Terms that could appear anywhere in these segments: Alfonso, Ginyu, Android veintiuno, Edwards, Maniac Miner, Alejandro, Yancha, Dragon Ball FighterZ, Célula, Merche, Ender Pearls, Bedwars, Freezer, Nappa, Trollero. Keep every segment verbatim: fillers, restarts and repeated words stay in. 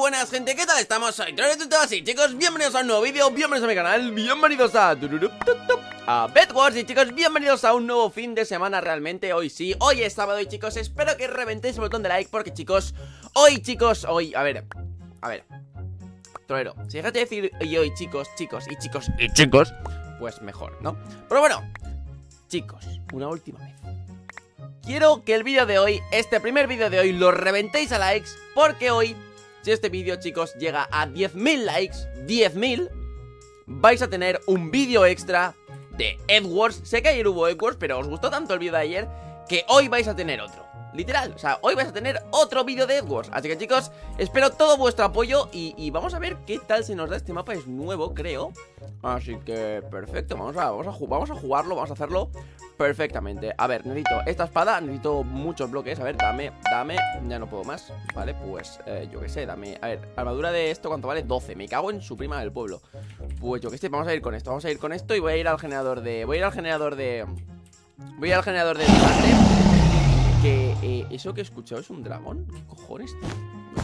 buenas, gente, ¿qué tal? Estamos, soy Trollero y todas y chicos, bienvenidos a un nuevo vídeo, bienvenidos a mi canal, bienvenidos a... a Bedwars y chicos, bienvenidos a un nuevo fin de semana. Realmente hoy sí, hoy es sábado y chicos, espero que reventéis el botón de like porque chicos, hoy chicos, hoy, a ver, a ver, Trollero, si dejaste de decir y hoy chicos, chicos y chicos y chicos, pues mejor, ¿no? Pero bueno, chicos, una última vez. Quiero que el vídeo de hoy, este primer vídeo de hoy, lo reventéis a likes. Porque hoy, si este vídeo, chicos, llega a diez mil likes, diez mil, vais a tener un vídeo extra de Edwards. Sé que ayer hubo Edwards, pero os gustó tanto el vídeo de ayer que hoy vais a tener otro. Literal, o sea, hoy vais a tener otro vídeo de Edwards. Así que, chicos, espero todo vuestro apoyo y, y vamos a ver qué tal se nos da este mapa. Es nuevo, creo. Así que, perfecto, vamos a, vamos a, vamos a jugarlo, vamos a hacerlo perfectamente. A ver, necesito esta espada, necesito muchos bloques. A ver, dame, dame, ya no puedo más. Vale, pues, eh, yo qué sé, dame. A ver, armadura de esto, ¿cuánto vale? doce, me cago en su prima del pueblo. Pues yo qué sé, vamos a ir con esto, vamos a ir con esto. Y voy a ir al generador de, voy a ir al generador de Voy a ir al generador de Que eh, eso que he escuchado es un dragón. ¿Qué cojones?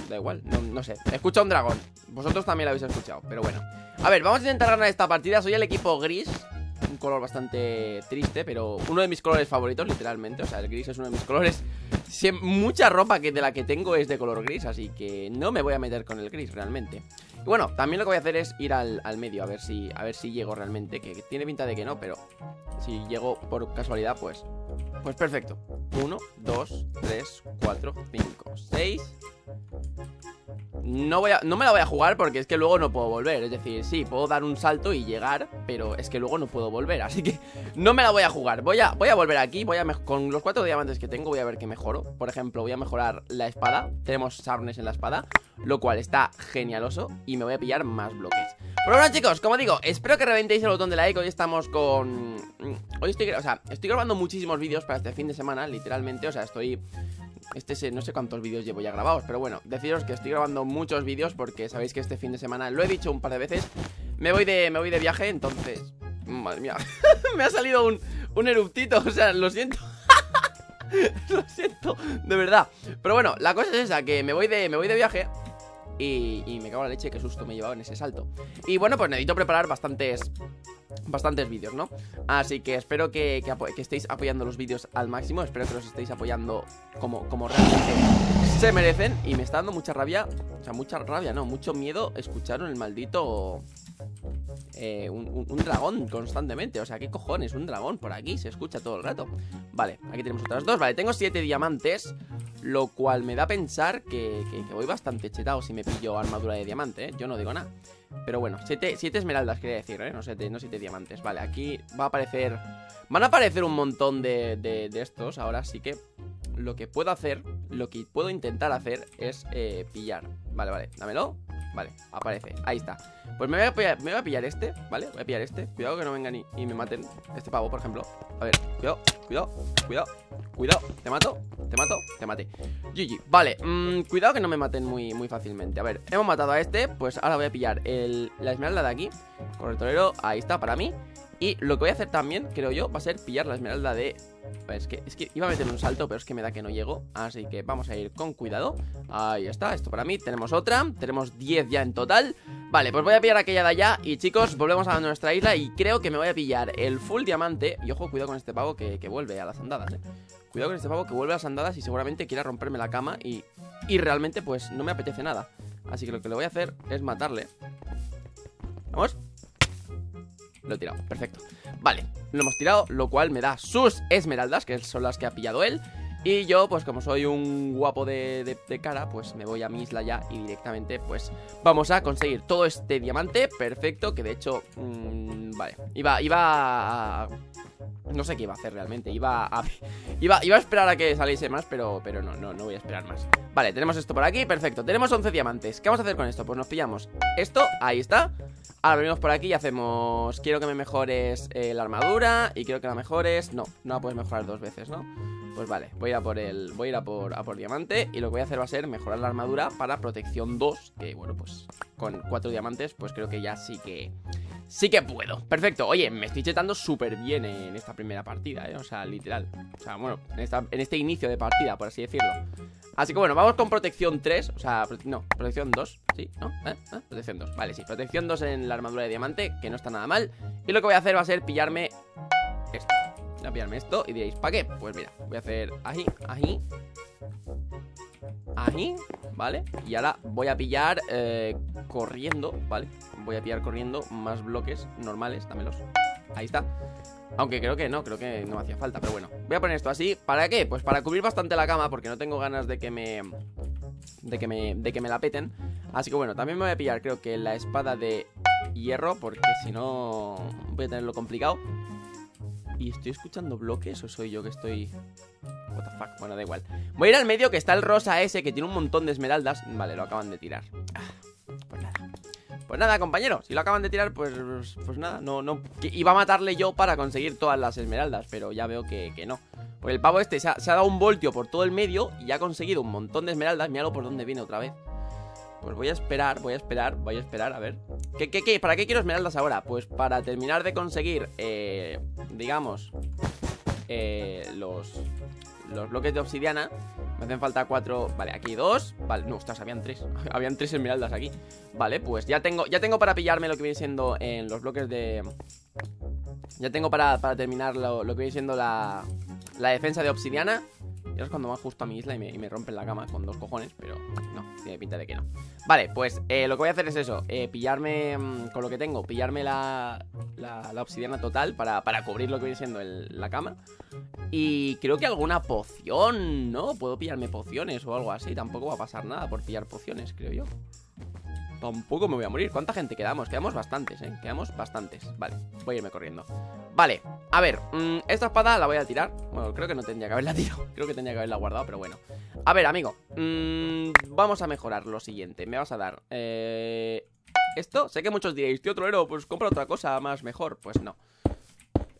Da igual, no, no sé. He escuchado un dragón. Vosotros también lo habéis escuchado, pero bueno. A ver, vamos a intentar ganar esta partida. Soy el equipo gris. Un color bastante triste, pero uno de mis colores favoritos, literalmente. O sea, el gris es uno de mis colores. Sie Mucha ropa que de la que tengo es de color gris, así que no me voy a meter con el gris, realmente. Y bueno, también lo que voy a hacer es ir al, al medio, a ver si a ver si llego realmente. Que tiene pinta de que no, pero si llego por casualidad, pues... Pues perfecto. uno, dos, tres, cuatro, cinco, seis. No voy a, no me la voy a jugar porque es que luego no puedo volver. Es decir, sí, puedo dar un salto y llegar, pero es que luego no puedo volver. Así que no me la voy a jugar. Voy a, voy a volver aquí. Voy a con los cuatro diamantes que tengo voy a ver qué mejoro. Por ejemplo, voy a mejorar la espada. Tenemos sharpness en la espada, lo cual está genialoso. Y me voy a pillar más bloques. Pero bueno, chicos, como digo, espero que reventéis el botón de like. Hoy estamos con... Hoy estoy, o sea, estoy grabando muchísimos vídeos para este fin de semana, literalmente. O sea, estoy... Este no sé cuántos vídeos llevo ya grabados, pero bueno, deciros que estoy grabando muchos vídeos porque sabéis que este fin de semana, lo he dicho un par de veces, me voy de, me voy de viaje, entonces... Madre mía, me ha salido un, un eruptito, o sea, lo siento. Lo siento, de verdad. Pero bueno, la cosa es esa, que me voy de, me voy de viaje... Y, y me cago en la leche, qué susto me he llevado en ese salto. Y bueno, pues necesito preparar bastantes Bastantes vídeos, ¿no? Así que espero que, que, que estéis apoyando los vídeos al máximo. Espero que los estéis apoyando como, como realmente se merecen. Y me está dando mucha rabia. O sea, mucha rabia, no, mucho miedo. Escucharon el maldito eh, un, un, un dragón constantemente. O sea, ¿qué cojones? Un dragón por aquí. Se escucha todo el rato. Vale, aquí tenemos otras dos. Vale, tengo siete diamantes, lo cual me da a pensar que, que, que voy bastante chetado si me pillo armadura de diamante, ¿eh? Yo no digo nada. Pero bueno, siete, siete esmeraldas quería decir, ¿eh? No siete, no siete diamantes. Vale, aquí va a aparecer... Van a aparecer un montón de, de, de estos ahora, así que lo que puedo hacer, lo que puedo intentar hacer es eh, pillar. Vale, vale, dámelo. Vale, aparece, ahí está. Pues me voy a pillar, me voy a pillar este, ¿vale? Voy a pillar este, cuidado que no vengan y, y me maten. Este pavo, por ejemplo, a ver, cuidado, cuidado, cuidado, cuidado. Te mato, te mato, te maté. G G, vale, mmm, cuidado que no me maten muy, muy fácilmente. A ver, hemos matado a este. Pues ahora voy a pillar el, la esmeralda de aquí. Con el torero, ahí está, para mí. Y lo que voy a hacer también, creo yo, va a ser pillar la esmeralda de... Es que, es que iba a meter un salto, pero es que me da que no llego. Así que vamos a ir con cuidado. Ahí está, esto para mí, tenemos otra. Tenemos diez ya en total. Vale, pues voy a pillar aquella de allá. Y chicos, volvemos a nuestra isla y creo que me voy a pillar el full diamante. Y ojo, cuidado con este pavo que, que vuelve a las andadas, ¿eh? Cuidado con este pavo que vuelve a las andadas y seguramente quiera romperme la cama. Y, y realmente pues no me apetece nada. Así que lo que le voy a hacer es matarle. Vamos. Lo he tirado, perfecto. Vale, lo hemos tirado, lo cual me da sus esmeraldas, que son las que ha pillado él. Y yo, pues como soy un guapo de, de, de cara, pues me voy a mi isla ya. Y directamente, pues, vamos a conseguir todo este diamante, perfecto. Que de hecho, mmm, vale, iba, iba a... No sé qué iba a hacer realmente, iba a... Iba, iba a esperar a que saliese más, pero, pero no, no, no voy a esperar más. Vale, tenemos esto por aquí, perfecto, tenemos once diamantes. ¿Qué vamos a hacer con esto? Pues nos pillamos esto, ahí está. Ahora venimos por aquí y hacemos... Quiero que me mejores eh, la armadura. Y quiero que la mejores... No, no la puedes mejorar dos veces, ¿no? Pues vale, voy a ir a por el... Voy a ir a por, a por diamante. Y lo que voy a hacer va a ser mejorar la armadura para protección dos. Que bueno, pues con cuatro diamantes, pues creo que ya sí que... sí que puedo. Perfecto, oye, me estoy chetando súper bien en esta primera partida, ¿eh? O sea, literal. O sea, bueno, en, esta, en este inicio de partida, por así decirlo. Así que bueno, vamos con protección tres. O sea, prote no, protección dos. Sí, ¿no? ¿Eh? ¿Eh? Protección dos, vale, sí. Protección dos en la armadura de diamante, que no está nada mal. Y lo que voy a hacer va a ser pillarme esto. Voy a pillarme esto y diréis, ¿para qué? Pues mira, voy a hacer ají, ají, ají, ¿vale? Y ahora voy a pillar eh, corriendo, ¿vale? Voy a pillar corriendo más bloques normales, dámelos. Ahí está. Aunque creo que no, creo que no me hacía falta, pero bueno. Voy a poner esto así. ¿Para qué? Pues para cubrir bastante la cama, porque no tengo ganas de que me... De que me, de que me la peten. Así que bueno, también me voy a pillar, creo que la espada de hierro, porque si no voy a tenerlo complicado. ¿Y estoy escuchando bloques o soy yo que estoy...? What the fuck, bueno, da igual. Voy a ir al medio, que está el rosa ese, que tiene un montón de esmeraldas. Vale, lo acaban de tirar. Ah, pues nada. Pues nada, compañero, si lo acaban de tirar, pues pues nada, no, no... Que iba a matarle yo para conseguir todas las esmeraldas, pero ya veo que, que no. Pues el pavo este se ha, se ha dado un voltio por todo el medio y ha conseguido un montón de esmeraldas. Míralo por dónde viene otra vez. Pues voy a esperar, voy a esperar, voy a esperar, a ver. ¿Qué, qué, qué? ¿Para qué quiero esmeraldas ahora? Pues para terminar de conseguir, eh, digamos, eh, los, los bloques de obsidiana. Me hacen falta cuatro, vale, aquí dos. Vale, no, ostras, habían tres, habían tres esmeraldas aquí. Vale, pues ya tengo, ya tengo para pillarme lo que viene siendo en los bloques de... Ya tengo para, para terminar lo, lo que viene siendo la, la defensa de obsidiana. Ya es cuando van justo a mi isla y me, y me rompen la cama con dos cojones, pero no, tiene pinta de que no. Vale, pues eh, lo que voy a hacer es eso, eh, pillarme, mmm, con lo que tengo, pillarme la, la, la obsidiana total para, para cubrir lo que viene siendo el, la cama. Y creo que alguna poción, ¿no? Puedo pillarme pociones o algo así, tampoco va a pasar nada por pillar pociones, creo yo. Tampoco me voy a morir. ¿Cuánta gente quedamos? Quedamos bastantes, ¿eh? Quedamos bastantes. Vale, voy a irme corriendo. Vale, a ver, mmm, esta espada la voy a tirar. Bueno, creo que no tendría que haberla tirado. Creo que tendría que haberla guardado, pero bueno. A ver, amigo, mmm, vamos a mejorar lo siguiente. Me vas a dar eh, esto, sé que muchos diréis, tío Trollero, pues compra otra cosa más mejor. Pues no.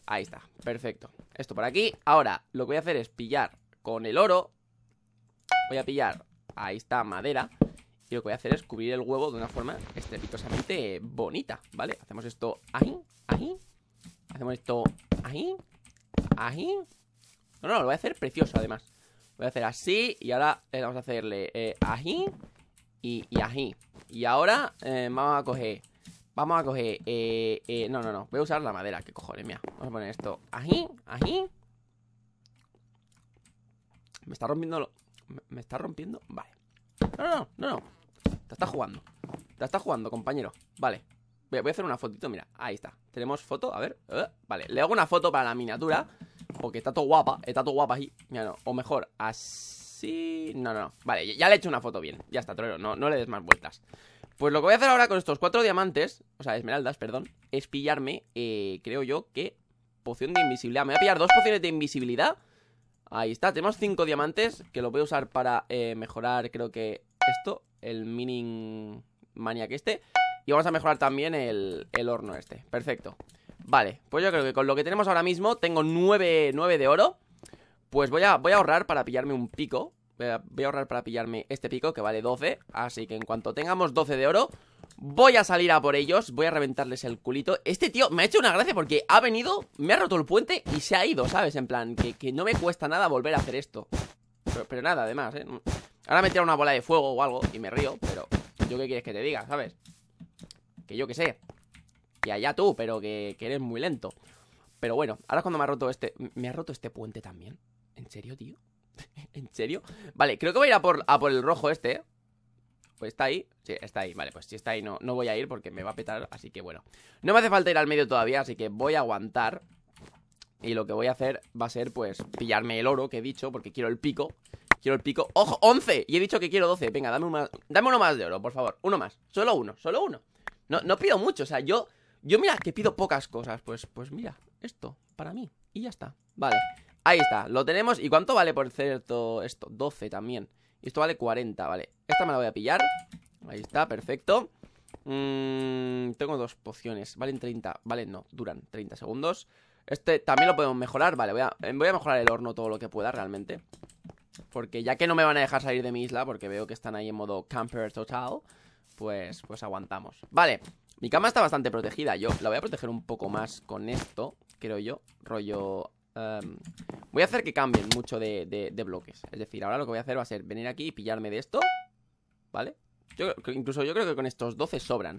Ahí está, perfecto. Esto por aquí. Ahora, lo que voy a hacer es pillar con el oro. Voy a pillar, ahí está, madera. Y lo que voy a hacer es cubrir el huevo de una forma estrepitosamente bonita, ¿vale? Hacemos esto ahí, ahí. Hacemos esto ahí, ahí. No, no, lo voy a hacer precioso además. Lo voy a hacer así y ahora eh, vamos a hacerle eh, ahí y, y ahí. Y ahora eh, vamos a coger, vamos a coger, eh, eh, no, no, no. Voy a usar la madera, que cojones, mira. Vamos a poner esto ahí, ahí. Me está rompiendo lo... Me está rompiendo, vale. No, no, no, no. Te está jugando. Te está jugando, compañero. Vale. Voy a hacer una fotito, mira. Ahí está. Tenemos foto, a ver. Uh, vale, le hago una foto para la miniatura. Porque está todo guapa. Está todo guapa ahí. Mira, no. O mejor, así. No, no, no. Vale, ya le he hecho una foto bien. Ya está, Trollero. No, no le des más vueltas. Pues lo que voy a hacer ahora con estos cuatro diamantes, o sea, esmeraldas, perdón, es pillarme, eh, creo yo que poción de invisibilidad. Me voy a pillar dos pociones de invisibilidad. Ahí está, tenemos cinco diamantes, que los voy a usar para eh, mejorar, creo que esto, el mining maniac este. Y vamos a mejorar también el, el horno este, perfecto. Vale, pues yo creo que con lo que tenemos ahora mismo, tengo nueve, nueve de oro. Pues voy a, voy a ahorrar para pillarme un pico. Voy a, voy a ahorrar para pillarme este pico, que vale doce. Así que en cuanto tengamos doce de oro, voy a salir a por ellos, voy a reventarles el culito. Este tío me ha hecho una gracia porque ha venido, me ha roto el puente y se ha ido, ¿sabes? En plan, que, que no me cuesta nada volver a hacer esto. Pero, pero nada, además, ¿eh? Ahora me tira una bola de fuego o algo y me río, pero ¿yo qué quieres que te diga, sabes? Que yo qué sé. Que allá tú, pero que, que eres muy lento. Pero bueno, ahora es cuando me ha roto este... ¿Me ha roto este puente también? ¿En serio, tío? ¿En serio? Vale, creo que voy a ir a por, a por el rojo este, ¿eh? Pues está ahí, sí, está ahí, vale, pues si está ahí no, no voy a ir porque me va a petar, así que bueno. No me hace falta ir al medio todavía, así que voy a aguantar. Y lo que voy a hacer va a ser, pues, pillarme el oro que he dicho, porque quiero el pico. Quiero el pico, ¡ojo! ¡once! Y he dicho que quiero doce, venga, dame, una, dame uno más de oro, por favor. Uno más, solo uno, solo uno. No, no pido mucho, o sea, yo, yo mira que pido pocas cosas, pues, pues mira, esto, para mí, y ya está, vale. Ahí está, lo tenemos, ¿y cuánto vale por cierto esto? doce también. Esto vale cuarenta, vale. Esta me la voy a pillar. Ahí está, perfecto. Mm, tengo dos pociones. Valen treinta, vale, no, duran treinta segundos. Este también lo podemos mejorar. Vale, voy a, voy a mejorar el horno todo lo que pueda realmente. Porque ya que no me van a dejar salir de mi isla, porque veo que están ahí en modo camper total, pues, pues aguantamos. Vale, Mi cama está bastante protegida. Yo la voy a proteger un poco más con esto, creo yo. Rollo... Um, voy a hacer que cambien mucho de, de, de bloques. Es decir, ahora lo que voy a hacer va a ser venir aquí y pillarme de esto, ¿vale? Yo, incluso yo creo que con estos doce sobran.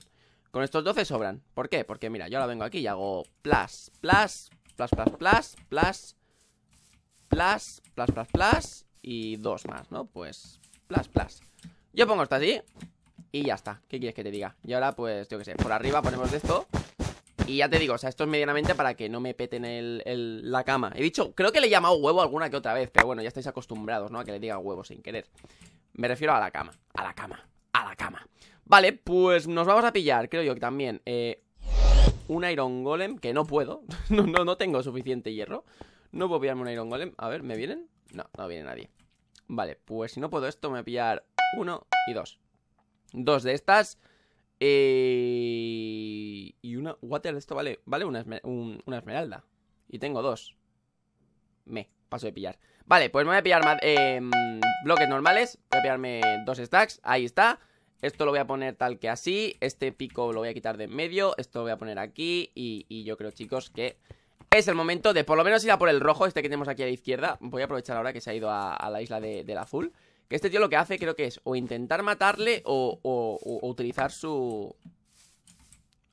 Con estos doce sobran. ¿Por qué? Porque mira, yo ahora vengo aquí y hago plas, plas, plas, plas, plas, plas, plas, plas, plas, plas y dos más, ¿no? Pues plas, plas. Yo pongo esto así y ya está. ¿Qué quieres que te diga? Y ahora pues, yo qué sé, por arriba ponemos de esto. Y ya te digo, o sea, esto es medianamente para que no me peten el, el, la cama. He dicho, creo que le he llamado huevo alguna que otra vez, pero bueno, ya estáis acostumbrados, ¿no? A que le diga huevo sin querer. Me refiero a la cama, a la cama, a la cama. Vale, pues nos vamos a pillar, creo yo que también, eh, un Iron Golem, que no puedo. no, no, no tengo suficiente hierro. No puedo pillarme un Iron Golem. A ver, ¿me vienen? No, no viene nadie. Vale, pues si no puedo esto, me voy a pillar uno y dos. Dos de estas... Eh... Y una... Water de esto vale, vale una, esmer... un... una esmeralda. Y tengo dos. Me paso de pillar. Vale, pues me voy a pillar más, eh, bloques normales. Voy a pillarme dos stacks. Ahí está. Esto lo voy a poner tal que así. Este pico lo voy a quitar de en medio. Esto lo voy a poner aquí. Y, y yo creo, chicos, que es el momento de por lo menos ir a por el rojo. Este que tenemos aquí a la izquierda. Voy a aprovechar ahora que se ha ido a, a la isla de, del azul. Que este tío lo que hace creo que es o intentar matarle o, o, o utilizar su...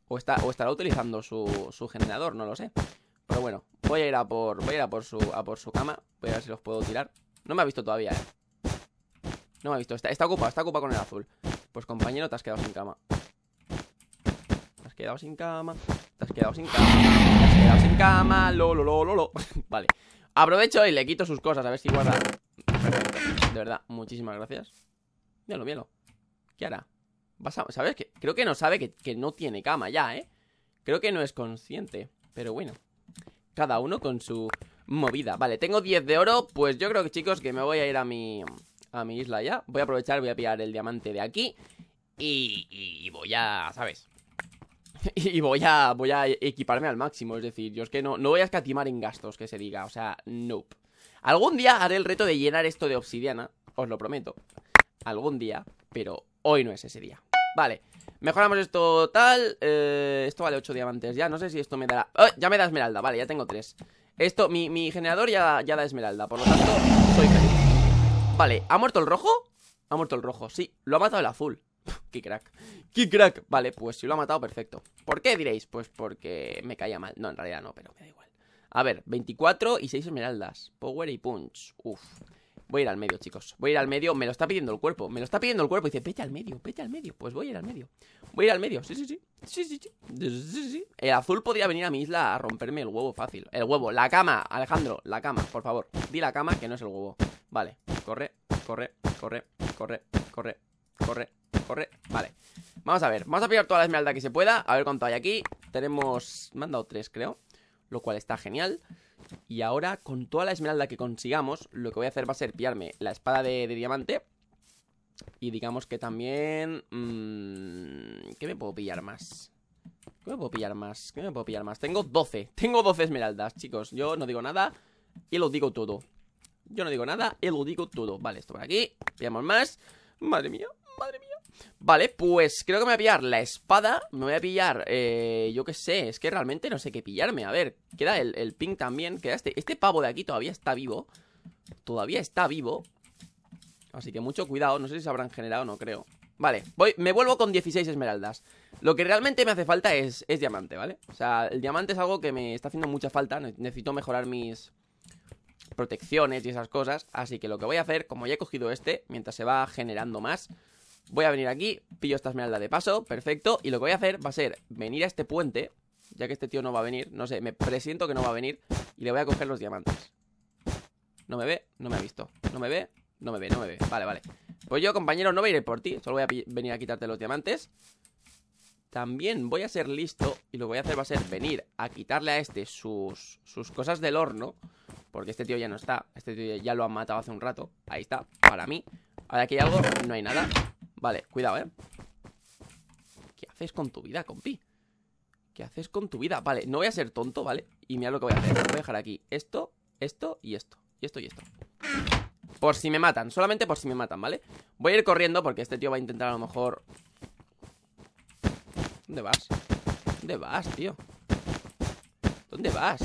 O, está, o estará utilizando su, su generador, no lo sé. Pero bueno, voy a ir a por, voy a ir a por, su, a por su cama. Voy a ver si los puedo tirar. No me ha visto todavía, eh. No me ha visto. Está, está ocupado, está ocupado con el azul. Pues compañero, te has quedado sin cama. Te has quedado sin cama. Te has quedado sin cama. Te has quedado sin cama. Lo, lo, lo, lo, lo. Vale. Aprovecho y le quito sus cosas. A ver si guarda... De verdad, muchísimas gracias. Míralo, míralo. ¿Qué hará? ¿Vas a... ¿Sabes qué? Creo que no sabe que, que no tiene cama ya, ¿eh? Creo que no es consciente. Pero bueno, cada uno con su movida. Vale, tengo diez de oro. Pues yo creo que, chicos, que me voy a ir a mi, a mi isla ya. Voy a aprovechar, voy a pillar el diamante de aquí. Y, y voy a... ¿Sabes? Y voy a, voy a equiparme al máximo. Es decir, yo es que no, no voy a escatimar en gastos, que se diga. O sea, nope. Algún día haré el reto de llenar esto de obsidiana, os lo prometo. Algún día, pero hoy no es ese día. Vale, mejoramos esto tal. Eh, esto vale ocho diamantes ya, no sé si esto me dará... ¡Oh! Ya me da esmeralda, vale, ya tengo tres. Esto, mi, mi generador ya, ya da esmeralda, por lo tanto, soy feliz. Vale, ¿ha muerto el rojo? Ha muerto el rojo, sí, lo ha matado el azul. ¡Qué crack! ¡Qué crack! Vale, pues si lo ha matado, perfecto. ¿Por qué diréis? Pues porque me caía mal. No, en realidad no, pero me da igual. A ver, veinticuatro y seis esmeraldas. Power y punch. Uf. Voy a ir al medio, chicos. Voy a ir al medio. Me lo está pidiendo el cuerpo. Me lo está pidiendo el cuerpo. Dice, vete al medio, vete al medio. Pues voy a ir al medio. Voy a ir al medio. Sí, sí, sí. Sí, sí, sí. sí, sí. El azul podría venir a mi isla a romperme el huevo fácil. El huevo. La cama, Alejandro. La cama, por favor. Di la cama que no es el huevo. Vale. Corre, corre, corre, corre, corre, corre, corre. Vale. Vamos a ver. Vamos a pillar toda la esmeralda que se pueda. A ver cuánto hay aquí. Tenemos... Me han dado tres, creo. Lo cual está genial. Y ahora con toda la esmeralda que consigamos, lo que voy a hacer va a ser pillarme la espada de, de diamante. Y digamos que también mmm, ¿qué me puedo pillar más? ¿Qué me puedo pillar más? ¿Qué me puedo pillar más? Tengo doce. Tengo doce esmeraldas, chicos. Yo no digo nada y lo digo todo. Yo no digo nada y lo digo todo. Vale, esto por aquí. Pillamos más. Madre mía, madre mía. Vale, pues creo que me voy a pillar la espada. Me voy a pillar, eh, yo qué sé. Es que realmente no sé qué pillarme, a ver. Queda el, el ping también, queda este, este pavo de aquí. Todavía está vivo. Todavía está vivo. Así que mucho cuidado, no sé si se habrán generado, no creo. Vale, voy, me vuelvo con dieciséis esmeraldas. Lo que realmente me hace falta es, es diamante, ¿vale? O sea, el diamante es algo que me está haciendo mucha falta. Necesito mejorar mis... protecciones y esas cosas. Así que lo que voy a hacer, como ya he cogido este, mientras se va generando más, voy a venir aquí, pillo esta esmeralda de paso. Perfecto, y lo que voy a hacer va a ser venir a este puente, ya que este tío no va a venir. No sé, me presiento que no va a venir. Y le voy a coger los diamantes. No me ve, no me ha visto, no me ve. No me ve, no me ve, vale, vale. Pues yo, compañero, no voy a ir por ti, solo voy a venir a quitarte los diamantes. También voy a ser listo. Y lo que voy a hacer va a ser venir a quitarle a este sus, sus cosas del horno. Porque este tío ya no está. Este tío ya lo han matado hace un rato. Ahí está, para mí. Ahora que hay algo, no hay nada. Vale, cuidado, ¿eh? ¿Qué haces con tu vida, compi? ¿Qué haces con tu vida? Vale, no voy a ser tonto, ¿vale? Y mira lo que voy a hacer. Voy a dejar aquí esto, esto y esto. Y esto y esto. Por si me matan. Solamente por si me matan, ¿vale? Voy a ir corriendo porque este tío va a intentar a lo mejor... ¿Dónde vas? ¿Dónde vas, tío? ¿Dónde vas?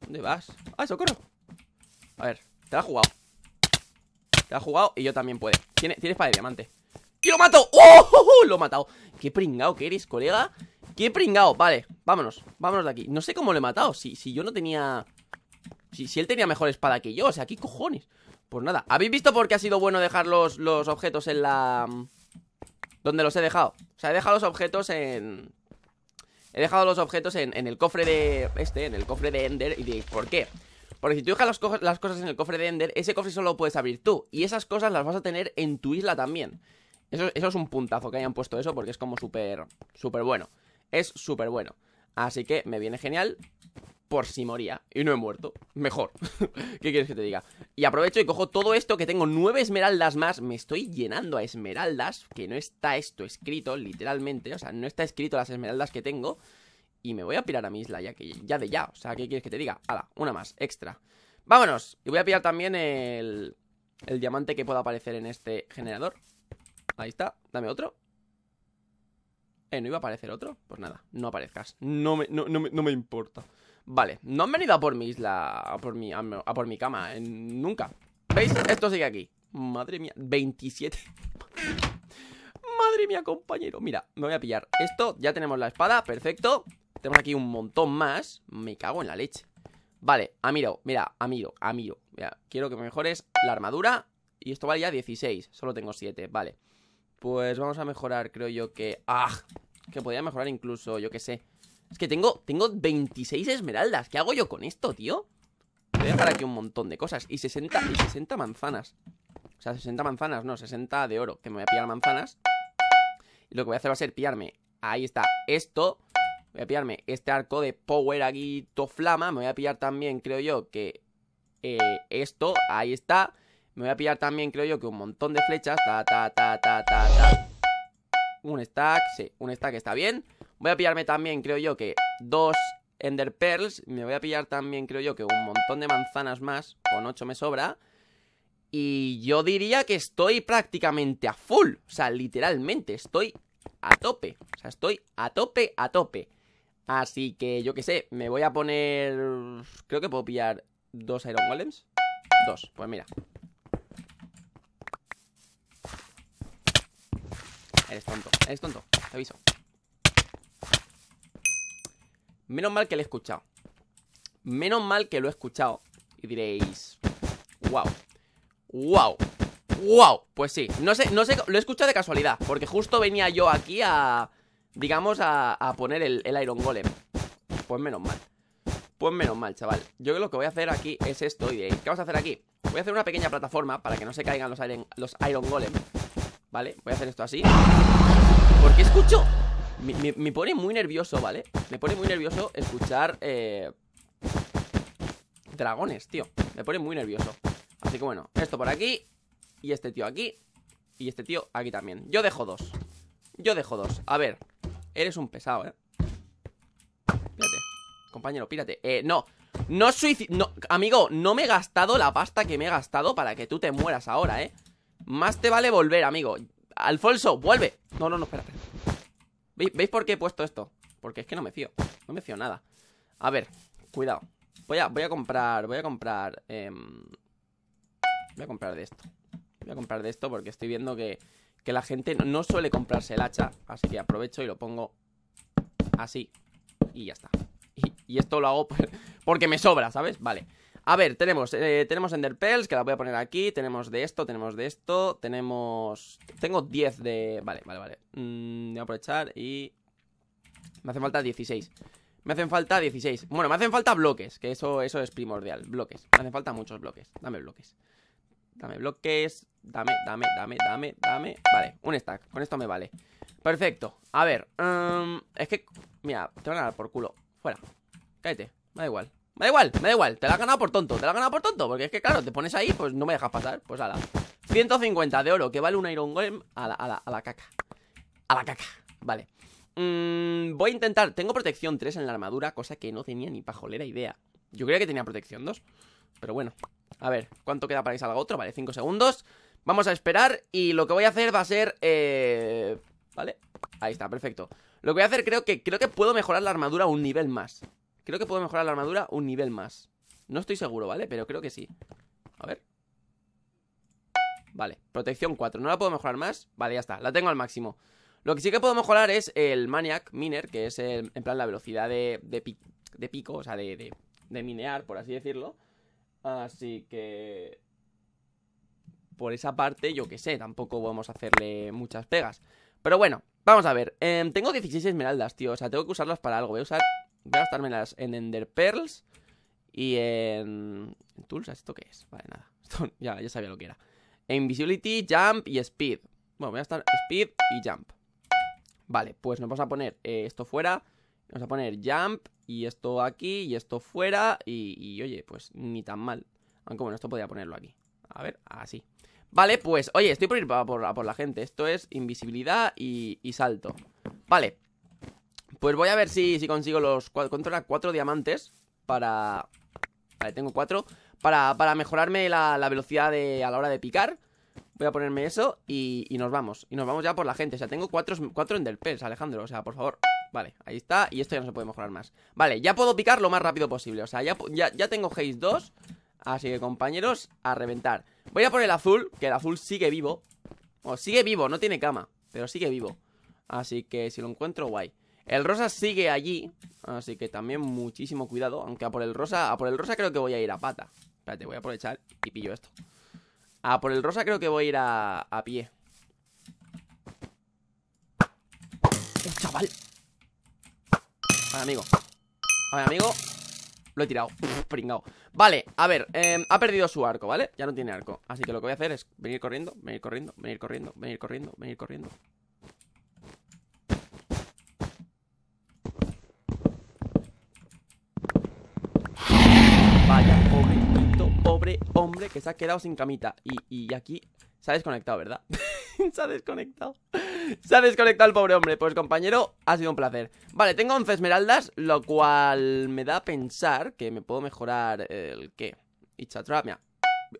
¿Dónde vas? ¡Ah, socorro! A ver, te la has jugado. Te la has jugado y yo también puedo. Tiene, Tienes para de diamante. ¡Y lo mato! ¡Oh! ¡Oh, oh! Lo he matado. ¡Qué pringao que eres, colega! ¡Qué pringao! Vale, vámonos. Vámonos de aquí. No sé cómo lo he matado. Si, si yo no tenía... Si, si él tenía mejor espada que yo. O sea, ¿qué cojones? Pues nada. ¿Habéis visto por qué ha sido bueno dejar los, los objetos en la... donde los he dejado? O sea, he dejado los objetos en... He dejado los objetos en, en el cofre de... Este, en el cofre de Ender. Y diréis, ¿por qué? Porque si tú dejas las, co las cosas en el cofre de Ender, ese cofre solo lo puedes abrir tú. Y esas cosas las vas a tener en tu isla también. Eso, eso es un puntazo que hayan puesto eso, porque es como súper... Súper bueno. Es súper bueno. Así que me viene genial... Por si moría. Y no he muerto. Mejor. ¿Qué quieres que te diga? Y aprovecho y cojo todo esto, que tengo nueve esmeraldas más. Me estoy llenando a esmeraldas, que no está esto escrito, literalmente. O sea, no está escrito las esmeraldas que tengo. Y me voy a pirar a mi isla ya, que ya de ya. O sea, ¿qué quieres que te diga? Hala, una más, extra. ¡Vámonos! Y voy a pillar también el, el diamante que pueda aparecer en este generador. Ahí está. Dame otro. Eh, ¿no iba a aparecer otro? Pues nada, no aparezcas. No me, no, no me, no me importa. Vale, no han venido a por mi isla, a por mi, a, a por mi cama, eh, nunca. ¿Veis? Esto sigue aquí. Madre mía, veintisiete. Madre mía, compañero. Mira, me voy a pillar esto, ya tenemos la espada, perfecto. Tenemos aquí un montón más. Me cago en la leche. Vale, Amiro, mira, Amiro, Amiro mira, quiero que me mejores la armadura. Y esto vale ya dieciséis, solo tengo siete, vale. Pues vamos a mejorar, creo yo que... ¡Ah! Que podría mejorar incluso, yo qué sé. Es que tengo, tengo veintiséis esmeraldas. ¿Qué hago yo con esto, tío? Voy a dejar aquí un montón de cosas. Y sesenta, y sesenta manzanas. O sea, sesenta manzanas, no, sesenta de oro. Que me voy a pillar manzanas. Y lo que voy a hacer va a ser pillarme, ahí está, esto. Voy a pillarme este arco de power aquí, to flama. Me voy a pillar también, creo yo, que eh, esto, ahí está. Me voy a pillar también, creo yo, que un montón de flechas. Ta, ta, ta, ta, ta, ta. Un stack, sí, un stack está bien. Voy a pillarme también, creo yo, que dos Ender Pearls. Me voy a pillar también, creo yo, que un montón de manzanas más. Con ocho me sobra. Y yo diría que estoy prácticamente a full. O sea, literalmente, estoy a tope. O sea, estoy a tope, a tope. Así que, yo qué sé, me voy a poner... Creo que puedo pillar dos Iron Golems. Dos, pues mira. Eres tonto, eres tonto, te aviso. Menos mal que lo he escuchado. Menos mal que lo he escuchado. Y diréis... ¡Wow! ¡Wow! ¡Wow! Pues sí, no sé, no sé, lo he escuchado de casualidad. Porque justo venía yo aquí a... Digamos, a, a poner el, el Iron Golem. Pues menos mal. Pues menos mal, chaval. Yo creo que lo que voy a hacer aquí es esto. Y diréis, ¿qué vamos a hacer aquí? Voy a hacer una pequeña plataforma para que no se caigan los Iron, los Iron Golem. Vale, voy a hacer esto así. Porque escucho... Me, me, me pone muy nervioso, ¿vale? Me pone muy nervioso escuchar eh, dragones, tío. Me pone muy nervioso. Así que bueno, esto por aquí. Y este tío aquí. Y este tío aquí también. Yo dejo dos. Yo dejo dos. A ver, eres un pesado, ¿eh? Pírate. Compañero, pírate. Eh, no. No soy... No, amigo, no me he gastado la pasta que me he gastado para que tú te mueras ahora, ¿eh? Más te vale volver, amigo. Alfonso, vuelve. No, no, no, espérate. ¿Veis por qué he puesto esto? Porque es que no me fío. No me fío nada. A ver, cuidado. Voy a, voy a comprar, voy a comprar eh, voy a comprar de esto. Voy a comprar de esto porque estoy viendo que, que la gente no suele comprarse el hacha. Así que aprovecho y lo pongo así. Y ya está. Y, y esto lo hago porque me sobra, ¿sabes? Vale. A ver, tenemos, eh, tenemos Ender Pearls, que la voy a poner aquí. Tenemos de esto, tenemos de esto. Tenemos... Tengo diez de... Vale, vale, vale. Mm, voy a aprovechar y... Me hacen falta dieciséis. Me hacen falta dieciséis. Bueno, me hacen falta bloques, que eso, eso es primordial. Bloques. Me hacen falta muchos bloques. Dame bloques. Dame bloques. Dame, dame, dame, dame, dame. Vale, un stack. Con esto me vale. Perfecto. A ver. Um, es que... Mira, te van a dar por culo. Fuera. Cállate. Me da igual. Me da igual, me da igual, te la has ganado por tonto, te la has ganado por tonto. Porque es que claro, te pones ahí, pues no me dejas pasar. Pues ala, ciento cincuenta de oro, que vale un Iron Golem. A la, a la, a la caca. A la caca, vale. mm, Voy a intentar, tengo protección tres en la armadura. Cosa que no tenía ni pajolera idea. Yo creía que tenía protección dos. Pero bueno, a ver, ¿cuánto queda para que salga otro? Vale, cinco segundos, vamos a esperar. Y lo que voy a hacer va a ser eh... Vale, Ahí está, perfecto. Lo que voy a hacer, creo que creo que puedo mejorar la armadura un nivel más. Creo que puedo mejorar la armadura un nivel más. No estoy seguro, ¿vale? Pero creo que sí. A ver. Vale, protección cuatro. ¿No la puedo mejorar más? Vale, ya está, la tengo al máximo. Lo que sí que puedo mejorar es el Maniac Miner, que es el, en plan la velocidad de, de, pic, de pico, o sea, de, de, de minear, por así decirlo. Así que... por esa parte, yo que sé, tampoco vamos a hacerle muchas pegas. Pero bueno, vamos a ver. Eh, tengo dieciséis esmeraldas, tío, o sea, tengo que usarlas para algo. Voy a usar... voy a gastármelas en Ender Pearls y en... ¿en Tools? ¿Esto qué es? Vale, nada. Esto ya, ya sabía lo que era. Invisibility, Jump y Speed. Bueno, voy a gastar Speed y Jump. Vale, pues nos vamos a poner eh, esto fuera. Vamos a poner Jump y esto aquí y esto fuera. Y, y oye, pues ni tan mal. Aunque bueno, esto podría ponerlo aquí. A ver, así. Vale, pues oye, estoy por ir a por, a por la gente. Esto es invisibilidad y, y salto. Vale. Pues voy a ver si, si consigo los... controla cuatro diamantes para... Vale, tengo cuatro. Para, para mejorarme la, la velocidad de, a la hora de picar. Voy a ponerme eso y, y nos vamos. Y nos vamos ya por la gente. O sea, tengo cuatro, cuatro enderpearls, Alejandro. O sea, por favor. Vale, ahí está. Y esto ya no se puede mejorar más. Vale, ya puedo picar lo más rápido posible. O sea, ya, ya, ya tengo haste dos. Así que, compañeros, a reventar. Voy a por el azul, que el azul sigue vivo. O sigue vivo, no tiene cama, pero sigue vivo. Así que si lo encuentro, guay. El rosa sigue allí, así que también muchísimo cuidado. Aunque a por el rosa, a por el rosa creo que voy a ir a pata. Espérate, voy a aprovechar y pillo esto. Ah, por el rosa creo que voy a ir a, a pie. ¡Eh, chaval! Vale, amigo. Vale, amigo. Lo he tirado. Pff, pringao. Vale, a ver. Eh, ha perdido su arco, ¿vale? Ya no tiene arco. Así que lo que voy a hacer es venir corriendo, venir corriendo, venir corriendo, venir corriendo, venir corriendo. Vaya, pobrecito, pobre hombre que se ha quedado sin camita. Y, y aquí se ha desconectado, ¿verdad? Se ha desconectado. Se ha desconectado el pobre hombre. Pues compañero, ha sido un placer. Vale, tengo once esmeraldas, lo cual me da a pensar que me puedo mejorar el qué. It's a trap, mira.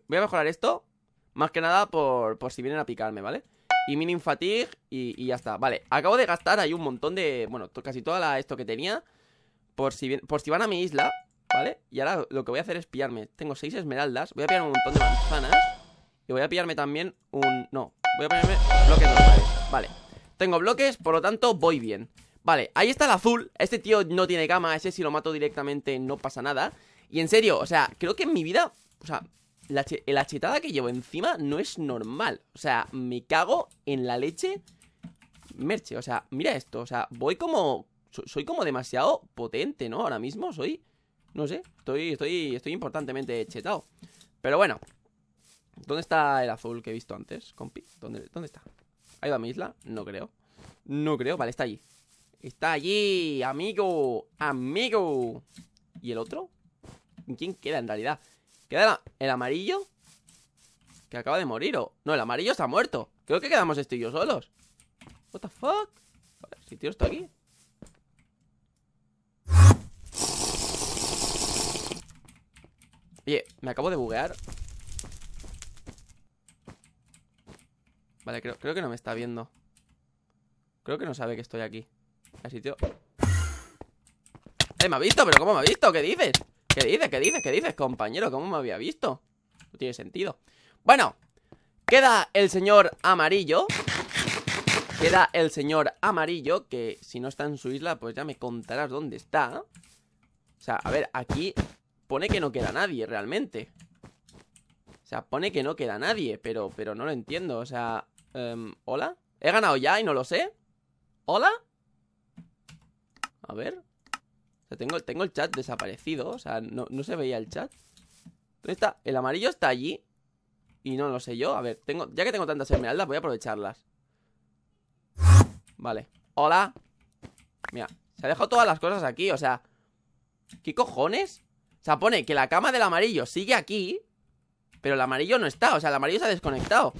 Voy a mejorar esto, más que nada por, por si vienen a picarme, ¿vale? Y minim fatigue y, y ya está. Vale, acabo de gastar ahí un montón de... bueno, casi toda la, esto que tenía por si, por si van a mi isla... ¿Vale? Y ahora lo que voy a hacer es pillarme. Tengo seis esmeraldas. Voy a pillar un montón de manzanas. Y voy a pillarme también un... no, voy a ponerme bloques normales. Vale. Tengo bloques, por lo tanto voy bien. Vale, ahí está el azul. Este tío no tiene gama. Ese si lo mato directamente no pasa nada. Y en serio, o sea, creo que en mi vida... o sea, la, la chetada que llevo encima no es normal. O sea, me cago en la leche. Merche, o sea, mira esto. O sea, voy como... soy, soy como demasiado potente, ¿no? Ahora mismo soy... no sé, estoy, estoy, estoy importantemente chetado. Pero bueno. ¿Dónde está el azul que he visto antes, compi? ¿Dónde, dónde está? ¿Ha ido a mi isla? No creo. No creo, vale, está allí. Está allí, amigo. Amigo. ¿Y el otro? ¿Quién queda en realidad? ¿Queda el amarillo? Que acaba de morir, o... no, el amarillo está muerto. Creo que quedamos este y yo solos. What the fuck. Vale, si tío está aquí. Oye, me acabo de buguear. Vale, creo, creo que no me está viendo. Creo que no sabe que estoy aquí. El sitio... eh, me ha visto, pero ¿cómo me ha visto? ¿Qué dices? ¿Qué dices? ¿Qué dices? ¿Qué dices, compañero? ¿Cómo me había visto? No tiene sentido. Bueno, queda el señor amarillo. Queda el señor amarillo, que si no está en su isla, pues ya me contarás dónde está. O sea, a ver, aquí... pone que no queda nadie, realmente. O sea, pone que no queda nadie. Pero, pero no lo entiendo, o sea... um, ¿hola? ¿He ganado ya y no lo sé? ¿Hola? A ver... o sea, tengo, tengo el chat desaparecido. O sea, no, no se veía el chat. ¿Dónde está? El amarillo está allí. Y no lo sé yo. A ver, tengo, ya que tengo tantas esmeraldas, voy a aprovecharlas. Vale. ¿Hola? Mira, se ha dejado todas las cosas aquí, o sea... ¿qué cojones? O sea, pone que la cama del amarillo sigue aquí, pero el amarillo no está. O sea, el amarillo se ha desconectado.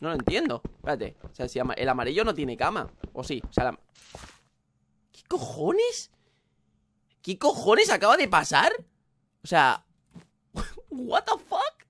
No lo entiendo. Espérate. O sea, si ama el amarillo no tiene cama. O sí. O sea, la... ¿qué cojones? ¿Qué cojones acaba de pasar? O sea... ¿what the fuck?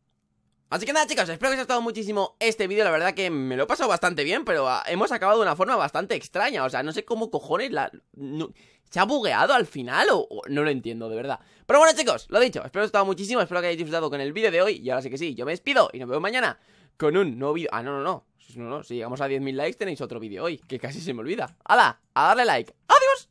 Así que nada, chicos, espero que os haya gustado muchísimo este vídeo. La verdad que me lo he pasado bastante bien, pero hemos acabado de una forma bastante extraña. O sea, no sé cómo cojones la... No... ¿Se ha bugueado al final o...? No lo entiendo, de verdad. Pero bueno, chicos, lo dicho, espero que os haya gustado muchísimo. Espero que hayáis disfrutado con el vídeo de hoy. Y ahora sí que sí, yo me despido y nos vemos mañana con un nuevo vídeo. Ah, no, no, no, no, no. Si llegamos a diez mil likes tenéis otro vídeo hoy, que casi se me olvida. ¡Hala! A darle like. ¡Adiós!